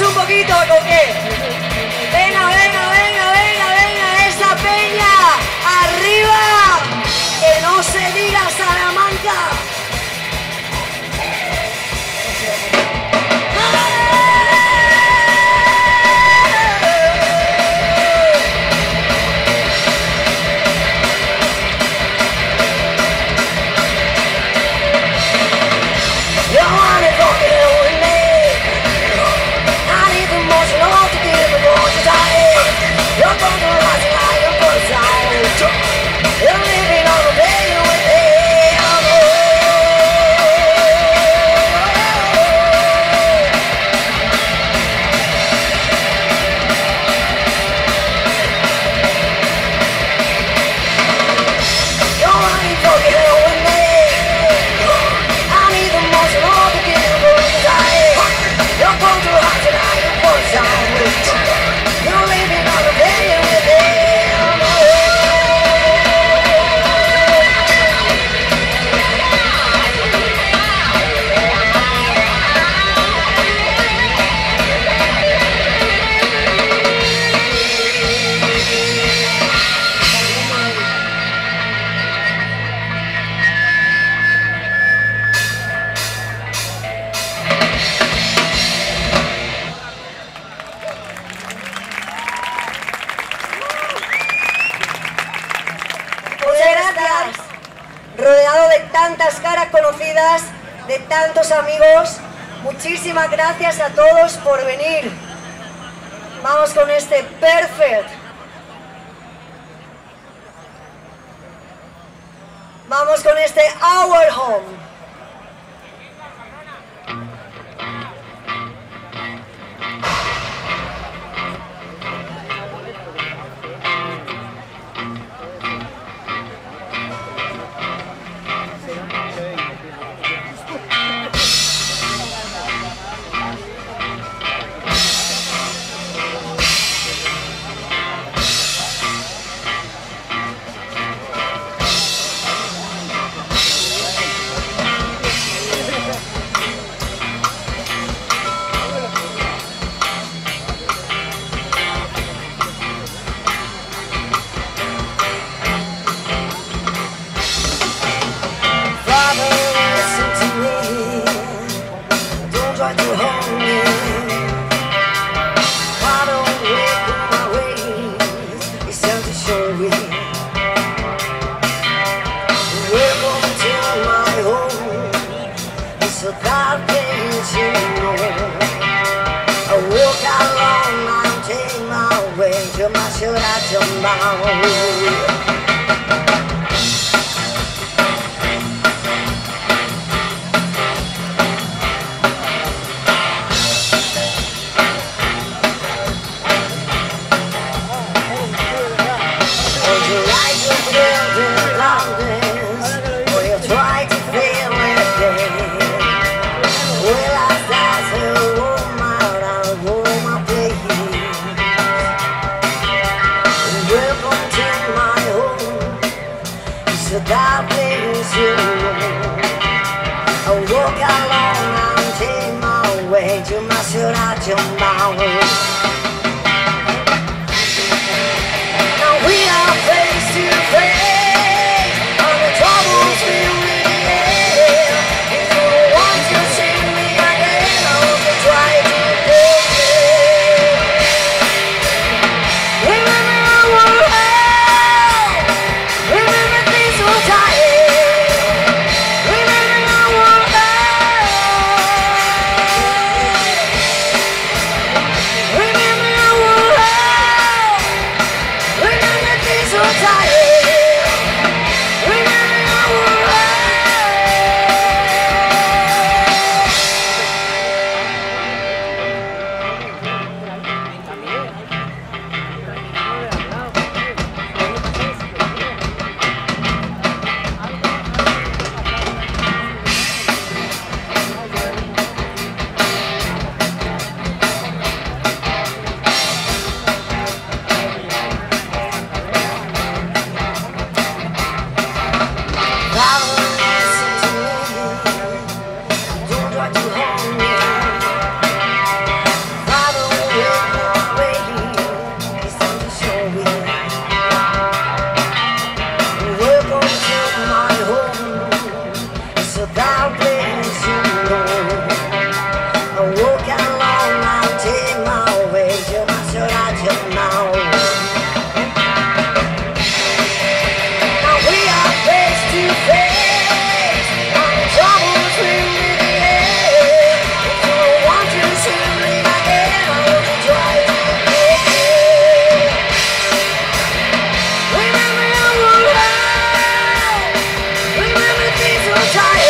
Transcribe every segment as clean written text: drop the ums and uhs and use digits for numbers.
Muévanse un poquito, ¿o qué? Venga, venga, venga, venga, venga, esa peña. Arriba, que no se diga Salamanca. Rodeado de tantas caras conocidas, de tantos amigos, muchísimas gracias a todos por venir. Vamos con este Perfect. Vamos con este Our Home. Hey! without plans, you know. I walk along, I'll take my way. You must ride your mouth. Now we are face to face, and the troubles will be the end. If you want to see me again, I want to try to make it. Remember your Motorhead, remember things so tight.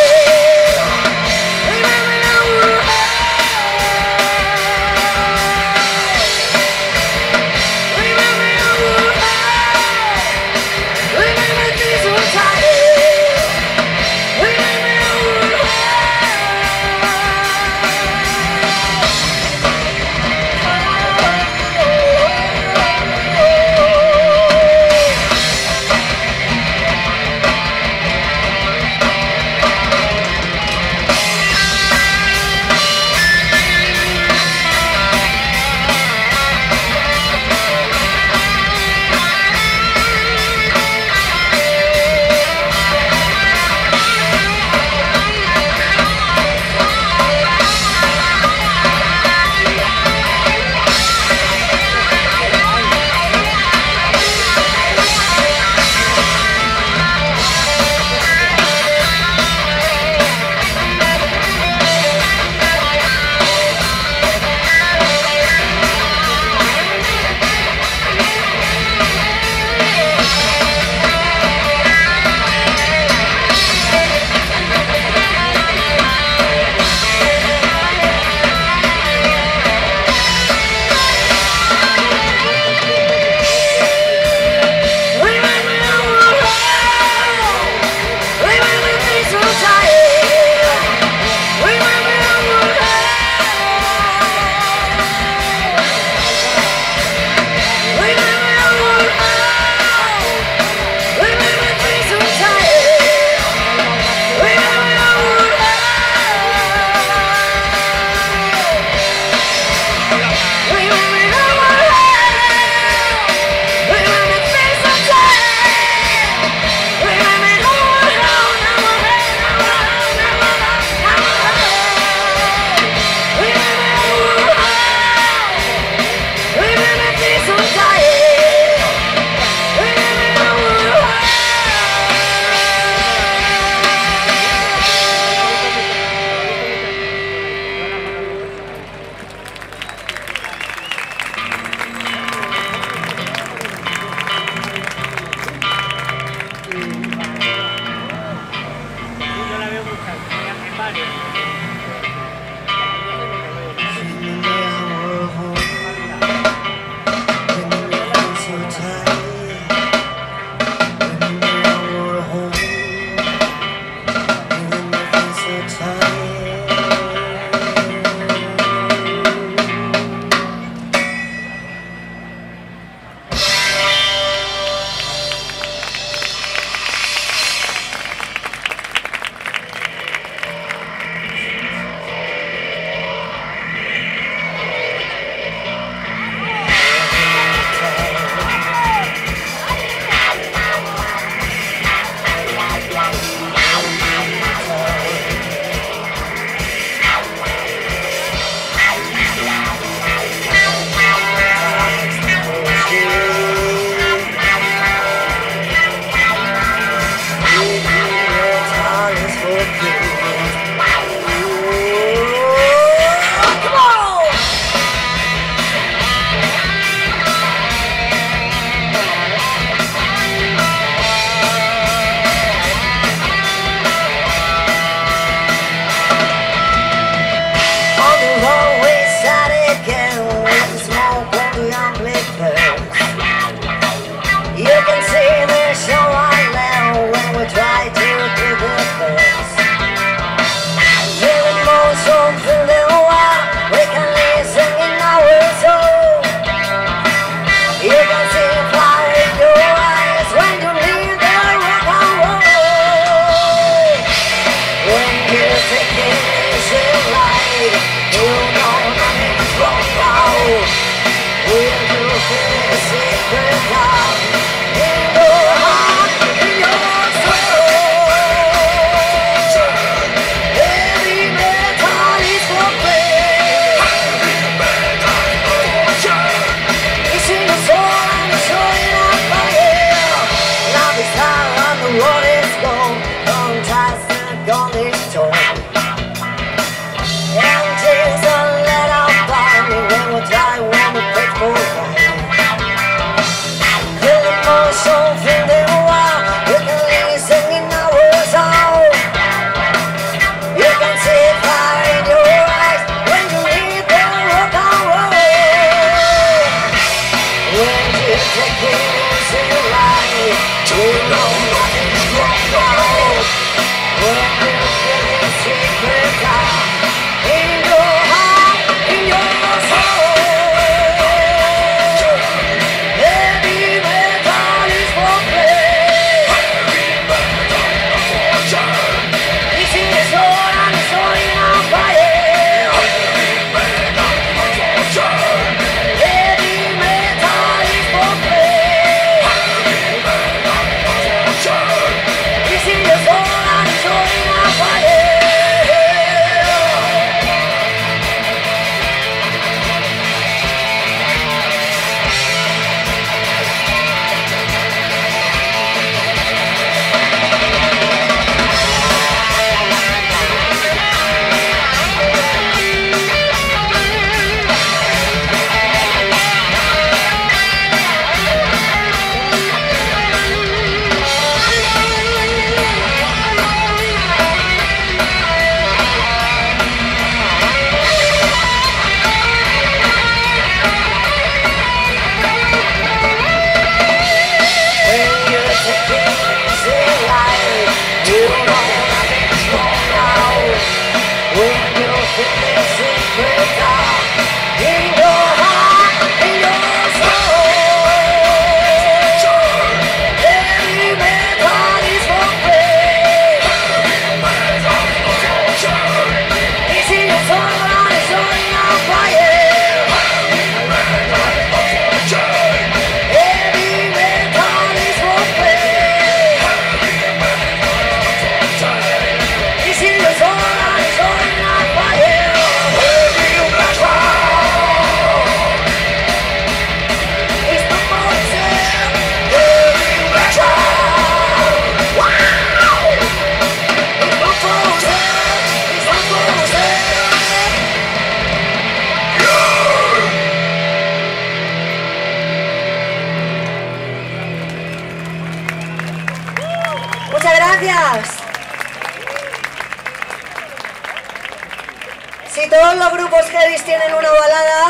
Si todos los grupos heavy tienen una balada,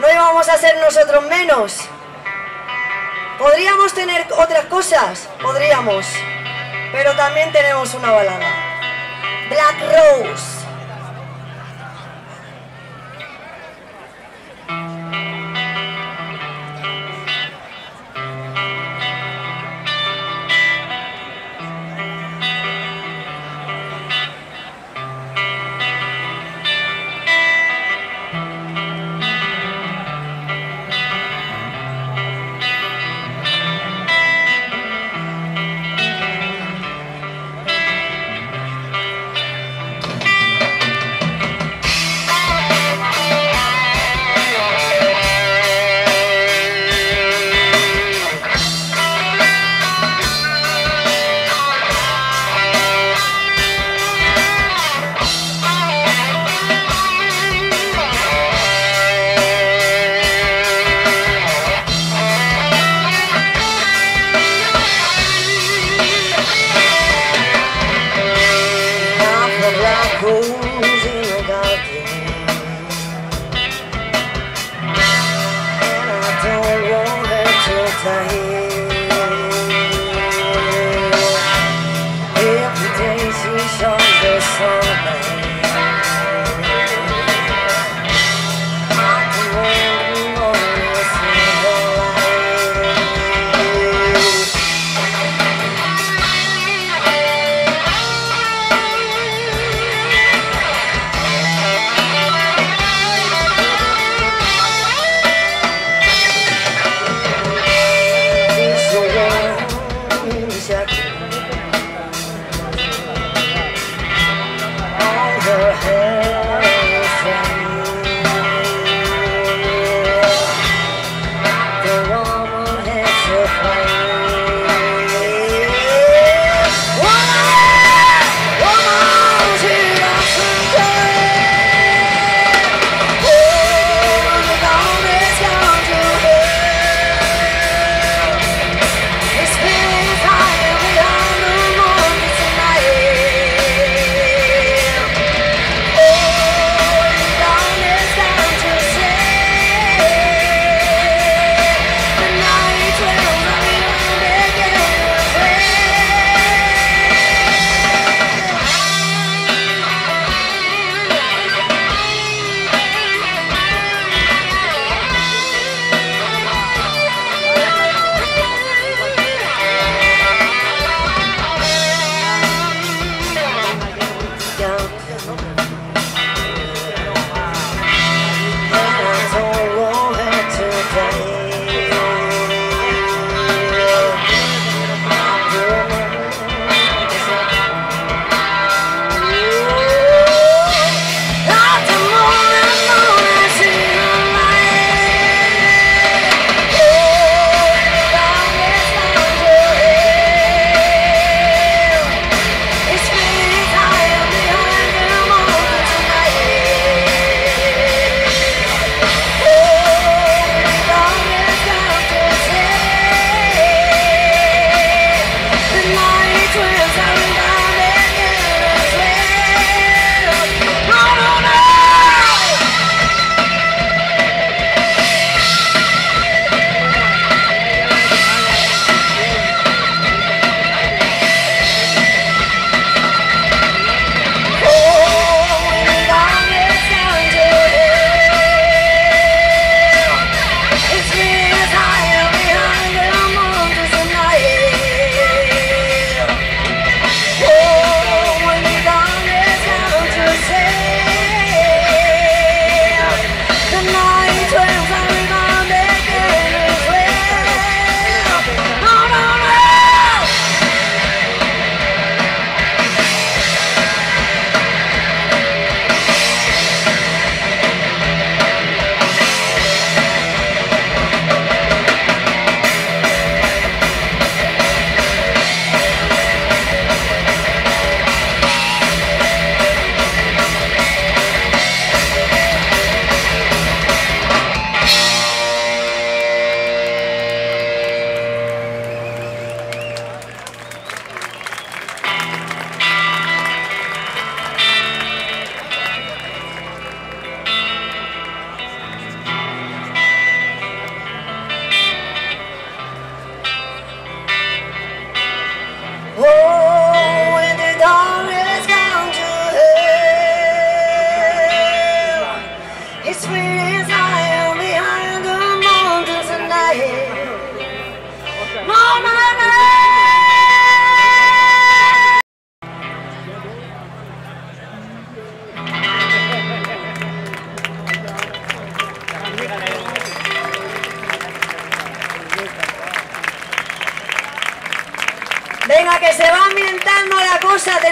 no íbamos a ser nosotros menos. Podríamos tener otras cosas, podríamos, pero también tenemos una balada. Black Rose.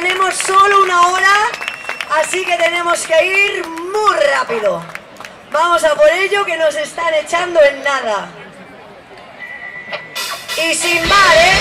tenemos solo una hora, así que tenemos que ir muy rápido. Vamos a por ello, que nos están echando en nada. Y sin bar, ¿eh?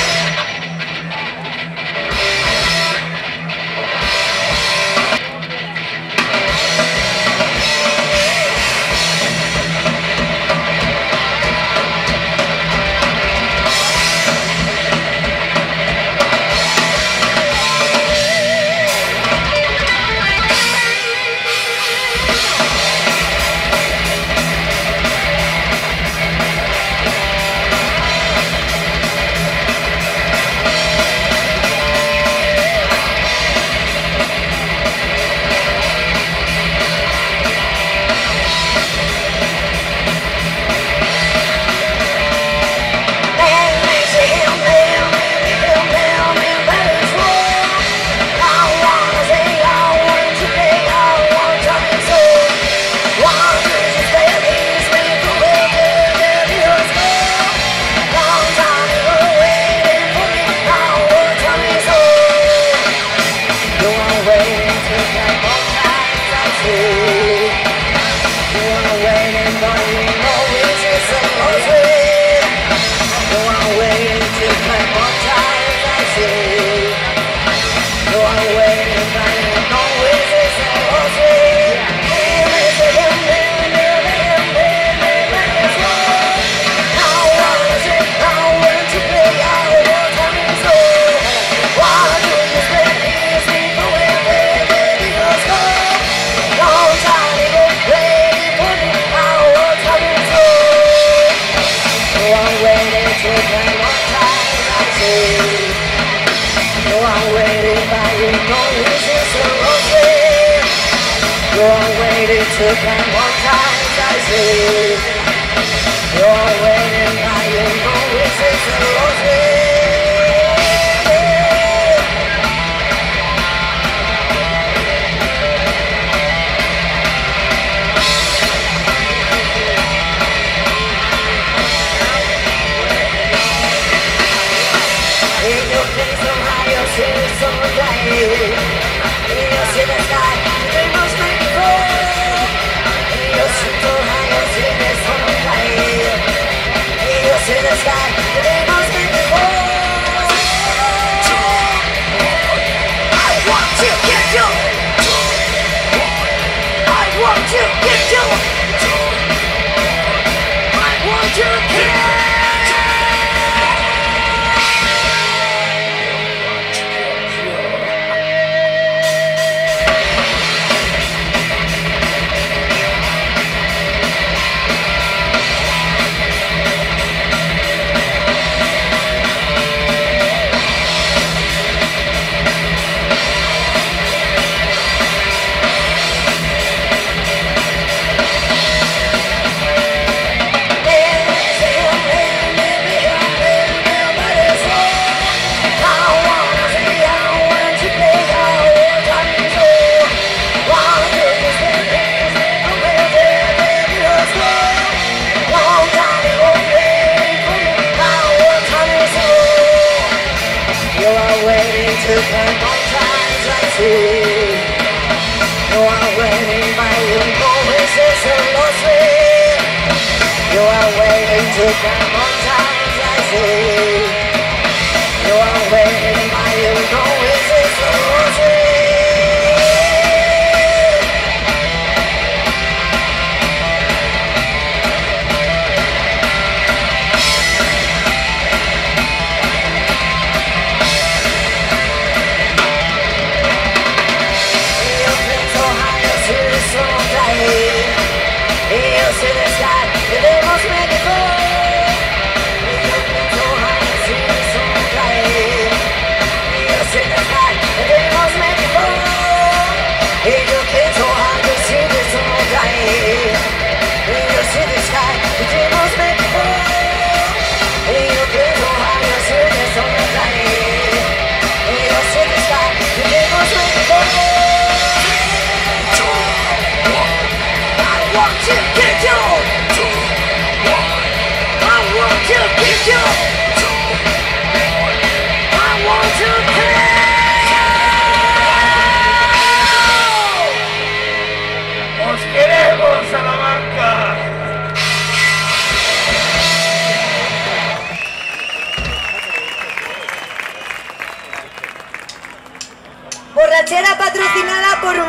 One time I say, you're waiting by your nose, it's a rosy. In your place of high, your city's so bright. In your city's sky, they must make it go. In the sky, they must be the world. I want to get you. I want to get you. I want to I want to play.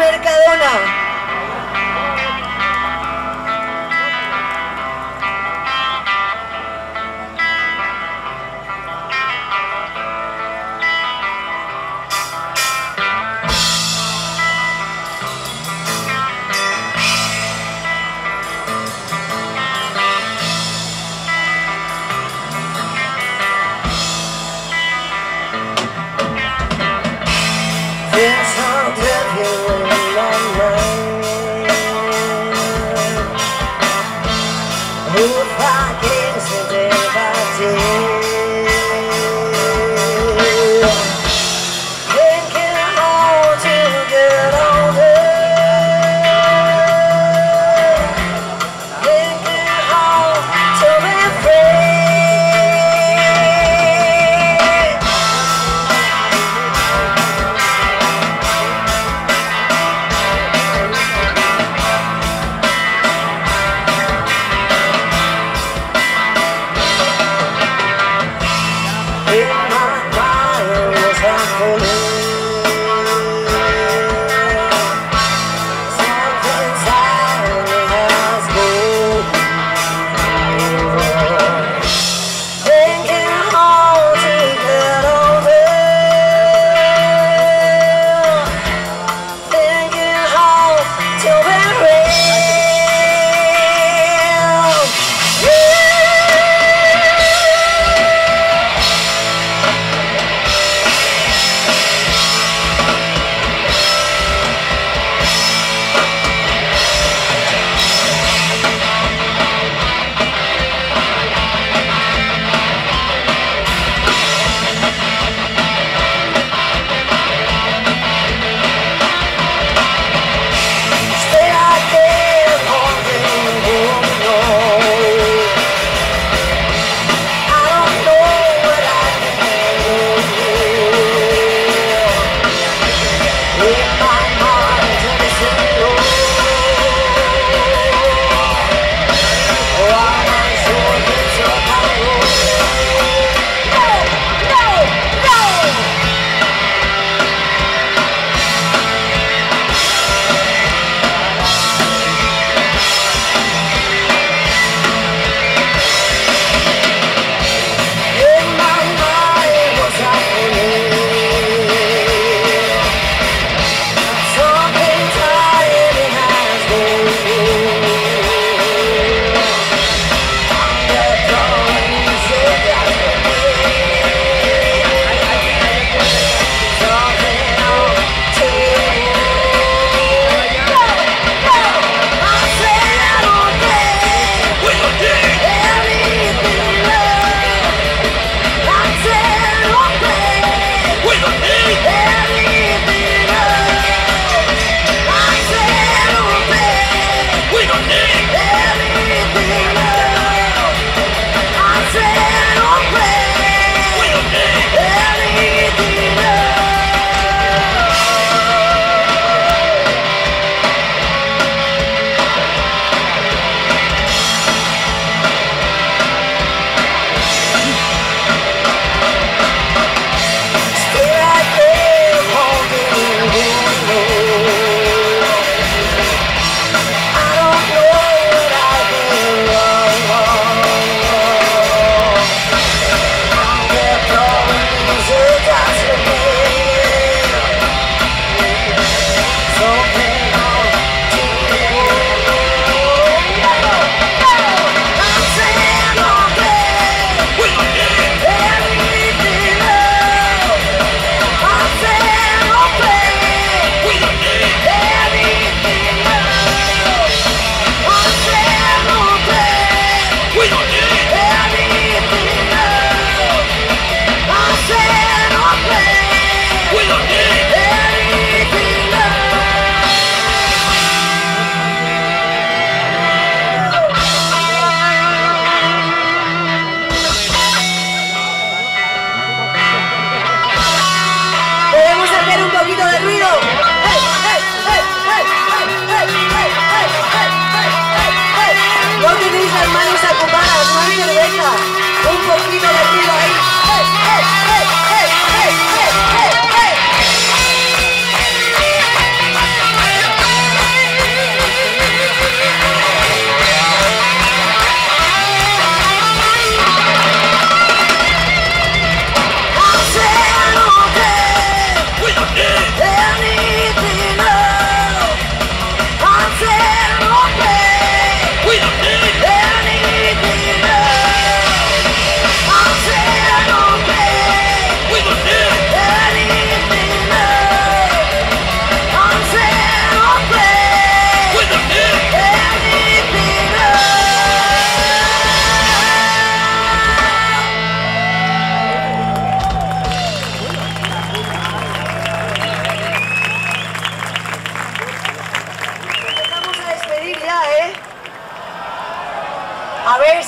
Mercadona. Yes, I'll tell you in a long way.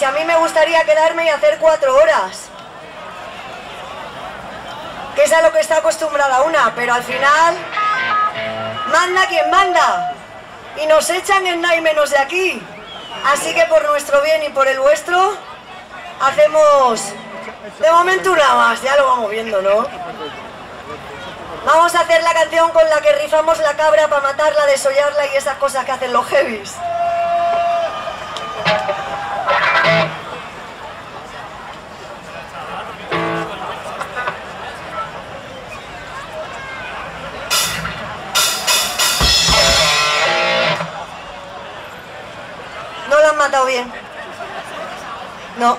si a mí me gustaría quedarme y hacer 4 horas. Que es a lo que está acostumbrada una, pero al final manda quien manda y nos echan en nada y menos de aquí. Así que por nuestro bien y por el vuestro hacemos de momento una más, ya lo vamos viendo, ¿no? Vamos a hacer la canción con la que rifamos la cabra para matarla, desollarla y esas cosas que hacen los heavies. No la han matado bien. No.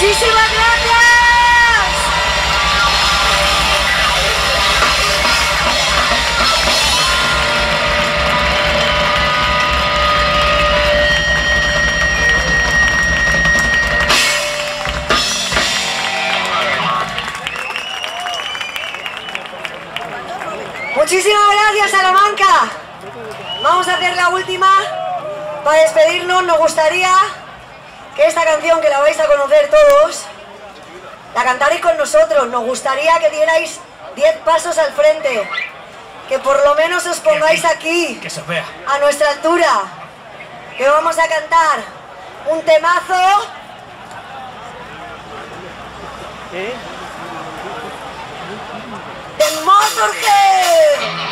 ¡Muchísimas gracias! Muchísimas gracias, Salamanca. Vamos a hacer la última. Para despedirnos nos gustaría que esta canción, que la vais a conocer todos, la cantaréis con nosotros. Nos gustaría que dierais 10 pasos al frente, que por lo menos os pongáis aquí, que se vea, a nuestra altura, que vamos a cantar un temazo. ¡De Motorhead!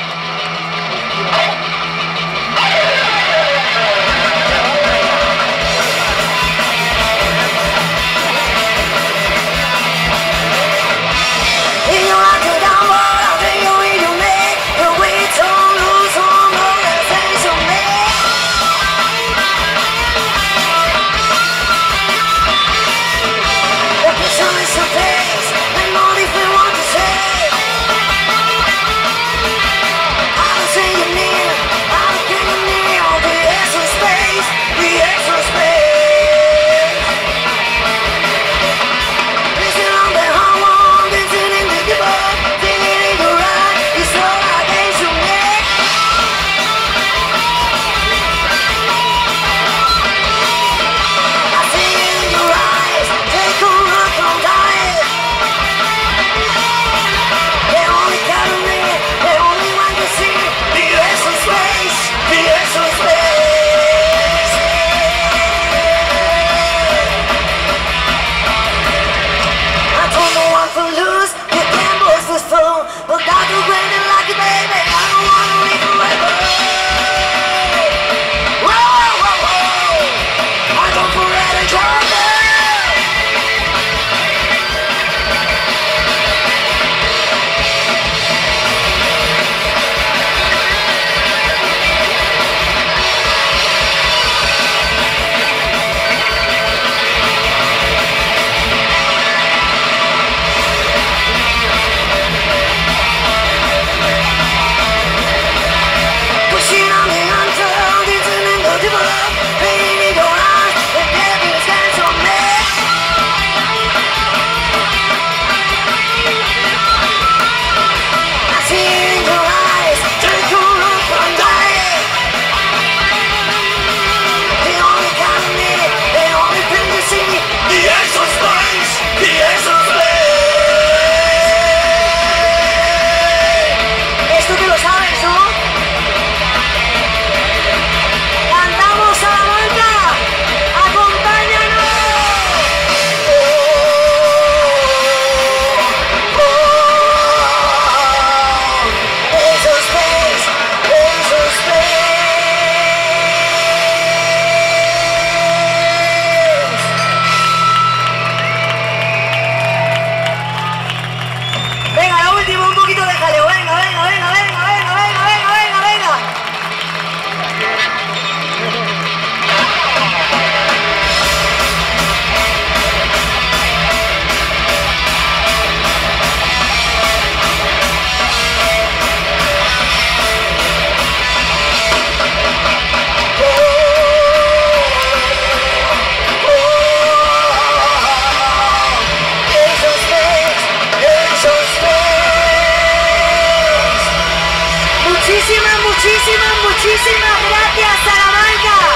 Muchísimas gracias, Salamanca,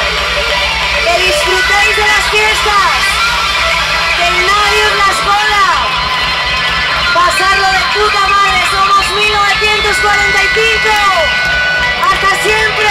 que disfrutéis de las fiestas, que nadie os las cola, pasarlo de puta madre, somos 1945, hasta siempre.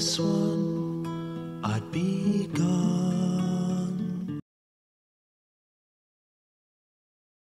this one, I'd be gone.